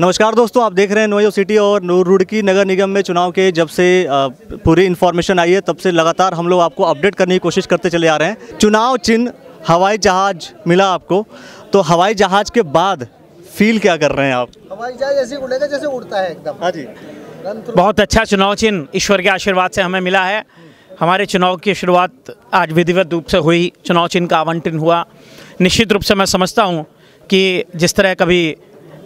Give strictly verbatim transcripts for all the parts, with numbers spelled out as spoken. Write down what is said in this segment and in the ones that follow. नमस्कार दोस्तों, आप देख रहे हैं नोयोग सिटी और नूरुड़की नगर निगम में चुनाव के जब से पूरी इन्फॉर्मेशन आई है तब से लगातार हम लोग आपको अपडेट करने की कोशिश करते चले आ रहे हैं। चुनाव चिन्ह हवाई जहाज मिला आपको, तो हवाई जहाज के बाद फील क्या कर रहे हैं आप? हवाई जहाज ऐसे उड़ेगा जैसे उड़ता है एकदम। हाँ जी, बहुत अच्छा चुनाव चिन्ह ईश्वर के आशीर्वाद से हमें मिला है। हमारे चुनाव की शुरुआत आज विधिवत रूप से हुई, चुनाव चिन्ह का आवंटन हुआ। निश्चित रूप से मैं समझता हूँ कि जिस तरह कभी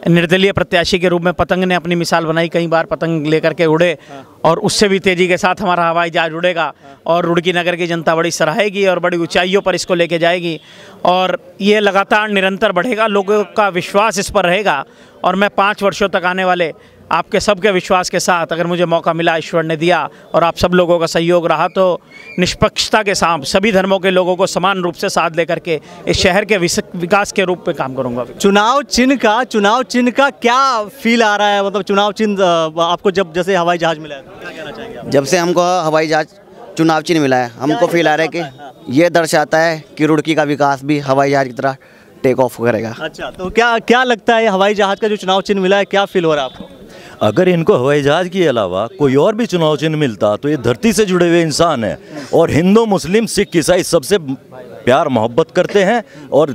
निर्दलीय प्रत्याशी के रूप में पतंग ने अपनी मिसाल बनाई, कई बार पतंग लेकर के उड़े और उससे भी तेजी के साथ हमारा हवाई जहाज उड़ेगा और रुड़की नगर की जनता बड़ी सराहेगी और बड़ी ऊंचाइयों पर इसको लेके जाएगी और ये लगातार निरंतर बढ़ेगा। लोगों का विश्वास इस पर रहेगा और मैं पाँच वर्षों तक आने वाले आपके सबके विश्वास के साथ, अगर मुझे मौका मिला, ईश्वर ने दिया और आप सब लोगों का सहयोग रहा, तो निष्पक्षता के साथ सभी धर्मों के लोगों को समान रूप से साथ लेकर के इस शहर के विकास के रूप में काम करूंगा। चुनाव चिन्ह का चुनाव चिन्ह का क्या फील आ रहा है? मतलब चुनाव चिन्ह आपको जब जैसे हवाई जहाज मिला है, क्या कहना चाहेंगे आप? जब से हमको हवाई जहाज चुनाव चिन्ह मिला है, हमको फील आ रहा है कि ये दर्शाता है कि रुड़की का विकास भी हवाई जहाज की तरह टेक ऑफ करेगा। अच्छा, तो क्या क्या लगता है हवाई जहाज का जो चुनाव चिन्ह मिला है, क्या फील हो रहा है आपको? अगर इनको हवाई जहाज के अलावा कोई और भी चुनाव चिन्ह मिलता तो ये धरती से जुड़े हुए इंसान हैं और हिंदू, मुस्लिम, सिख, ईसाई सबसे प्यार मोहब्बत करते हैं और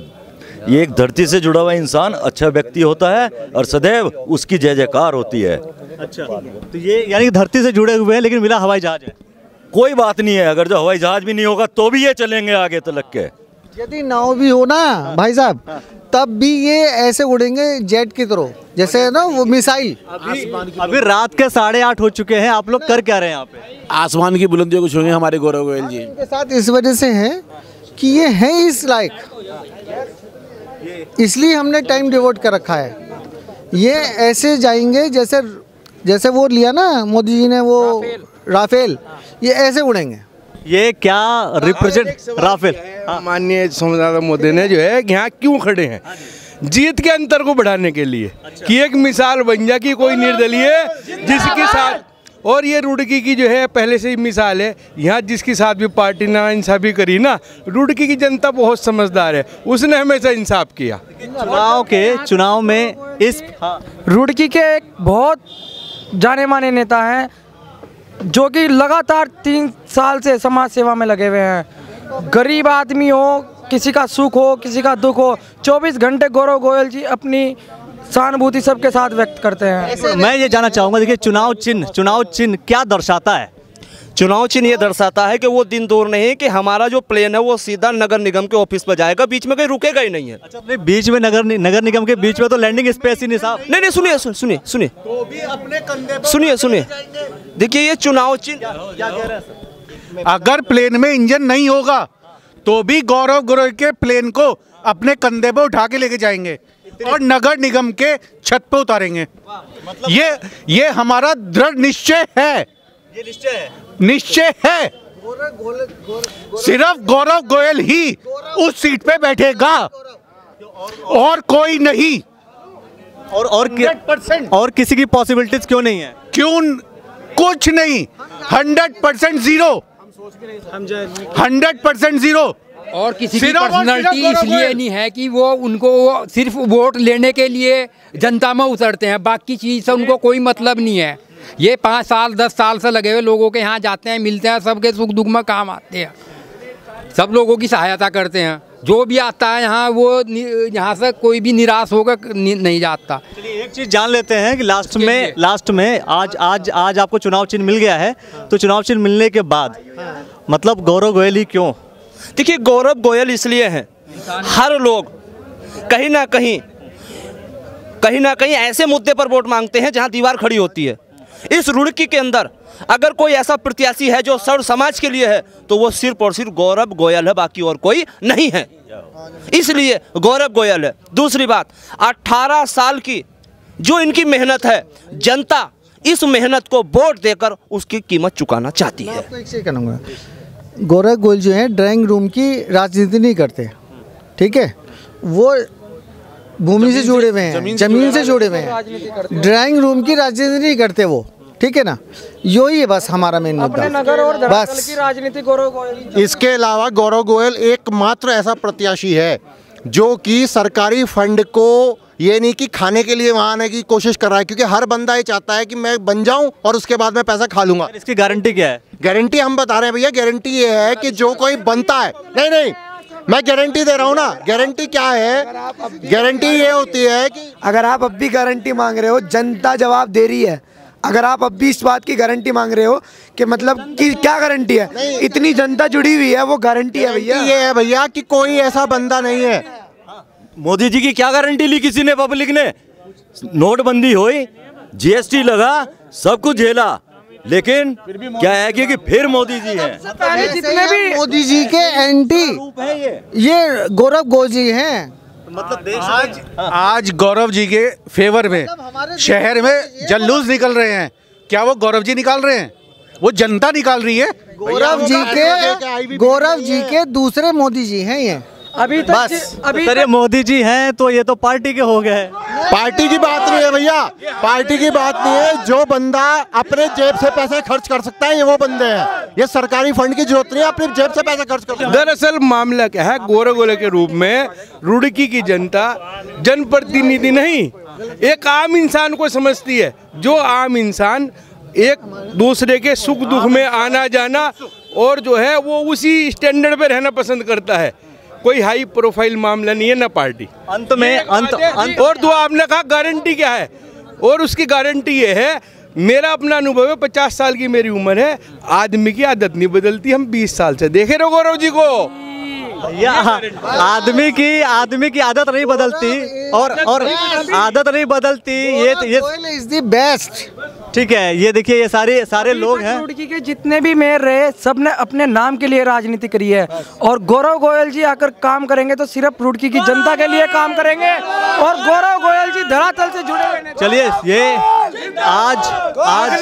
ये एक धरती से जुड़ा हुआ इंसान अच्छा व्यक्ति होता है और सदैव उसकी जय जयकार होती है। अच्छा, तो ये यानी धरती से जुड़े हुए हैं लेकिन मिला हवाई जहाज है। कोई बात नहीं है, अगर जो हवाई जहाज भी नहीं होगा तो भी ये चलेंगे आगे तक के। यदि नाव भी हो ना भाई साहब, तब भी ये ऐसे उड़ेंगे जेट की तरह, जैसे है ना वो मिसाइल। अभी, अभी रात के साढ़े आठ हो चुके हैं, आप लोग कर क्या रहे हैं यहाँ पे? आसमान की बुलंदियों को छूएंगे हमारे गौरव गोयल जी के साथ। इस वजह से हैं कि ये हैं इस लायक, इसलिए हमने टाइम डिवोट कर रखा है। ये ऐसे जाएंगे जैसे जैसे वो लिया ना मोदी जी ने वो राफेल, ये ऐसे उड़ेंगे। ये क्या रिप्रेजेंट राफेल? माननीय सोमनाथ मोदी ने जो है यहाँ क्यों खड़े हैं? जीत के अंतर को बढ़ाने के लिए। अच्छा। कि एक मिसाल बन जा कि कोई निर्दलीय जिसके साथ, और ये रुड़की की जो है पहले से ही मिसाल है, यहाँ जिसके साथ भी पार्टी ना इंसाफी करी ना, रुड़की की जनता बहुत समझदार है, उसने हमेशा इंसाफ किया। चुनाव के चुनाव में इस रुड़की के एक बहुत जाने माने नेता हैं जो कि लगातार तीन साल से समाज सेवा में लगे हुए हैं। गरीब आदमी हो, किसी का सुख हो, किसी का दुख हो, चौबीस घंटे गौरव गोयल जी अपनी सहानुभूति सबके साथ व्यक्त करते हैं। मैं ये जानना चाहूँगा, देखिए चुनाव चिन्ह चुनाव चिन्ह क्या दर्शाता है? चुनाव चिन्ह ये दर्शाता है कि वो दिन दूर नहीं कि हमारा जो प्लेन है वो सीधा नगर निगम के ऑफिस पर जाएगा, बीच में कहीं रुकेगा ही नहीं है। अच्छा, अपने बीच में नगर नगर निगम के बीच में तो लैंडिंग स्पेस ही नहीं साहब। नहीं नहीं सुनिए सुनिए सुनिए सुनिए सुनिए देखिए, ये चुनाव चिन्ह क्या कह रहा है? अगर प्लेन में इंजन नहीं होगा तो भी गौरव गोयल के प्लेन को अपने कंधे पर उठा के लेके जाएंगे और नगर निगम के छत पर उतारेंगे। ये ये हमारा दृढ़ निश्चय है, ये निश्चय है निश्चय है। गोरव, गोरव, गोरव, सिर्फ गौरव गोयल ही उस सीट पे बैठेगा और कोई नहीं। और और हंड्रेड परसेंट और किसी की पॉसिबिलिटीज क्यों नहीं है? क्यों कुछ नहीं, hundred percent zero, hundred percent zero. और किसी की पर्सनालिटी इसलिए नहीं है कि वो उनको वो सिर्फ वोट लेने के लिए जनता में उतरते हैं, बाकी चीज से उनको कोई मतलब नहीं है। ये पाँच साल दस साल से लगे हुए लोगों के यहाँ जाते हैं, मिलते हैं, सबके सुख दुख में काम आते हैं, सब लोगों की सहायता करते हैं। जो भी आता है यहाँ, वो यहाँ से कोई भी निराश होकर नहीं जाता। चलिए एक चीज़ जान लेते हैं कि लास्ट में लास्ट में आज आज आज आपको चुनाव चिन्ह मिल गया है, तो चुनाव चिन्ह मिलने के बाद मतलब गौरव गोयल ही क्यों? देखिए गौरव गोयल इसलिए हैं, हर लोग कहीं ना कहीं कहीं ना कहीं ऐसे मुद्दे पर वोट मांगते हैं जहाँ दीवार खड़ी होती है। इस रुड़की के अंदर अगर कोई ऐसा प्रत्याशी है जो सर्व समाज के लिए है तो वो सिर्फ और सिर्फ गौरव गोयल है, बाकी और कोई नहीं है, इसलिए गौरव गोयल है। दूसरी बात, अठारह साल की जो इनकी मेहनत है, जनता इस मेहनत को वोट देकर उसकी कीमत चुकाना चाहती है। आपको एक चीज कहूँगा, गौरव गोयल जो है ड्राइंग रूम की राजनीति नहीं करते, ठीक है? वो भूमि से जुड़े हुए हैं, जमीन से जुड़े हुए हैं, ड्राइंग रूम की राजनीति नहीं करते वो, ठीक है ना? यो ही है बस हमारा मेन मुद्दा, नगर और धरातल की राजनीति गौरव गोयल। इसके अलावा गौरव गोयल एकमात्र ऐसा प्रत्याशी है जो कि सरकारी फंड को ये नहीं कि खाने के लिए वहाँ आने की कोशिश कर रहा है, क्योंकि हर बंदा ये चाहता है कि मैं बन जाऊँ और उसके बाद मैं पैसा खा लूँगा। इसकी गारंटी क्या है? गारंटी हम बता रहे हैं भैया, गारंटी ये है कि जो कोई बनता है, नहीं नहीं मैं गारंटी दे रहा हूँ ना। गारंटी क्या है? गारंटी ये होती है कि अगर आप अब भी गारंटी मांग रहे हो, जनता जवाब दे रही है। अगर आप अब भी इस बात की गारंटी मांग रहे हो कि मतलब कि क्या गारंटी है, इतनी जनता जुड़ी हुई है, वो गारंटी है भैया। ये है भैया कि कोई ऐसा बंदा नहीं है। मोदी जी की क्या गारंटी ली किसी ने? पब्लिक ने नोटबंदी हुई, जीएसटी लगा, सब कुछ झेला, लेकिन क्या है कि, कि फिर मोदी जी हैं। पहले जितने भी मोदी जी के एंटी ये गौरव गोयल जी हैं। मतलब देश आज आज गौरव जी के फेवर में मतलब शहर में जल्लूस निकल रहे हैं। क्या वो गौरव जी निकाल रहे हैं? वो जनता निकाल रही है। गौरव जी के गौरव जी के दूसरे मोदी जी हैं ये। अभी तो बस अभी अरे मोदी जी हैं तो ये तो पार्टी के हो गए। पार्टी की बात नहीं है भैया, पार्टी की बात नहीं है। जो बंदा अपने जेब से पैसे खर्च कर सकता है ये वो बंदे हैं। ये सरकारी फंड की जरूरत नहीं है, अपने जेब से पैसा खर्च कर सकते हैं। दरअसल मामला क्या है, गौरव गोयल के रूप में रुड़की की जनता जनप्रतिनिधि नहीं, एक आम इंसान को समझती है, जो आम इंसान एक दूसरे के सुख दुख में आना जाना और जो है वो उसी स्टैंडर्ड पे रहना पसंद करता है। कोई हाई प्रोफाइल मामला नहीं है ना पार्टी। अंत में अंत, अंत और दो आपने कहा गारंटी क्या है, और उसकी गारंटी ये है, मेरा अपना अनुभव है, पचास साल की मेरी उम्र है, आदमी की आदत नहीं बदलती। हम बीस साल से देखे रहे गौरव जी को, आदमी की आदमी की आदत नहीं बदलती और और आदत नहीं बदलती। ये ये इज द बेस्ट। ठीक है, ये देखिए ये सारे सारे लोग हैं। रुड़की के जितने भी मेयर रहे सब ने अपने नाम के लिए राजनीति करी है, और गौरव गोयल जी आकर काम करेंगे तो सिर्फ रुड़की की जनता के लिए काम करेंगे, और गौरव गोयल जी धरातल से जुड़े हुए। चलिए ये आज आज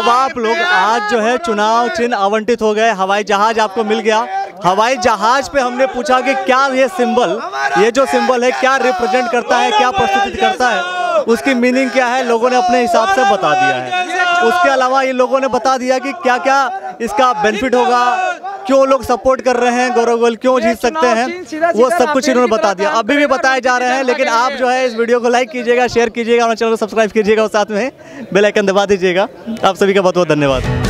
अब आप लोग आज जो है चुनाव चिन्ह आवंटित हो गए, हवाई जहाज आपको मिल गया। हवाई जहाज पे हमने पूछा कि क्या ये सिंबल, ये जो सिंबल है क्या रिप्रेजेंट करता है, क्या प्रस्तुत करता है, उसकी मीनिंग क्या है, लोगों ने अपने हिसाब से बता दिया है। उसके अलावा ये लोगों ने बता दिया कि क्या क्या इसका बेनिफिट होगा, क्यों लोग सपोर्ट कर रहे हैं गौरव गोयल, क्यों जीत सकते हैं, वो सब कुछ इन्होंने बता दिया। अभी भी बताए जा रहे हैं, लेकिन आप जो है इस वीडियो को लाइक कीजिएगा, शेयर कीजिएगा और चैनल को सब्सक्राइब कीजिएगा और साथ में बेल आइकन दबा दीजिएगा। आप सभी का बहुत बहुत धन्यवाद।